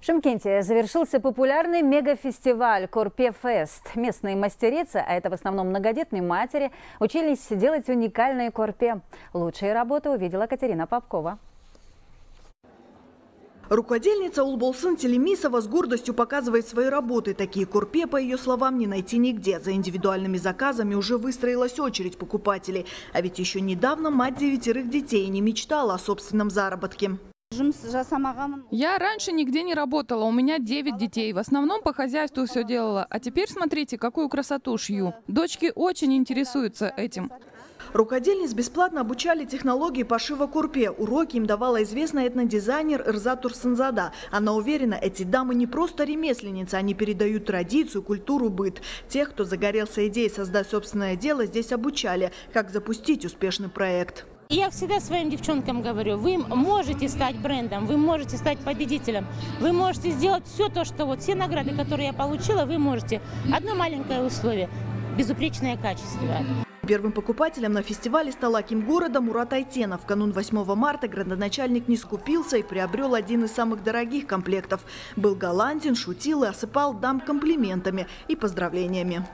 В Шымкенте завершился популярный мегафестиваль «Көрпе Fest». Местные мастерицы, а это в основном многодетные матери, учились делать уникальные көрпе. Лучшие работы увидела Катерина Попкова. Рукодельница Улболсын Телемисова с гордостью показывает свои работы. Такие көрпе, по ее словам, не найти нигде. За индивидуальными заказами уже выстроилась очередь покупателей. А ведь еще недавно мать 9 детей не мечтала о собственном заработке. Я раньше нигде не работала, у меня 9 детей. В основном по хозяйству все делала. А теперь смотрите, какую красоту шью. Дочки очень интересуются этим. Рукодельниц бесплатно обучали технологии пошива курпе. Уроки им давала известная этнодизайнер Рза Турсанзада. Она уверена, эти дамы не просто ремесленницы, они передают традицию, культуру, быт. Тех, кто загорелся идеей создать собственное дело, здесь обучали, как запустить успешный проект. Я всегда своим девчонкам говорю, вы можете стать брендом, вы можете стать победителем, вы можете сделать все то, что вот все награды, которые я получила, вы можете. Одно маленькое условие – безупречное качество. Первым покупателем на фестивале стал аким города Мурат Айтенов. В канун 8 марта градоначальник не скупился и приобрел один из самых дорогих комплектов. Был галантен, шутил и осыпал дам комплиментами и поздравлениями.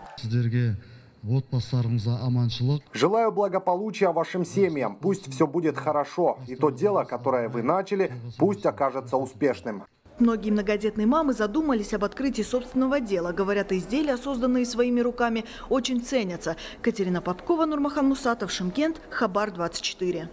Желаю благополучия вашим семьям. Пусть все будет хорошо. И то дело, которое вы начали, пусть окажется успешным. Многие многодетные мамы задумались об открытии собственного дела. Говорят, изделия, созданные своими руками, очень ценятся. Катерина Попкова, Нурмахан Мусатов, Шымкент, Хабар 24.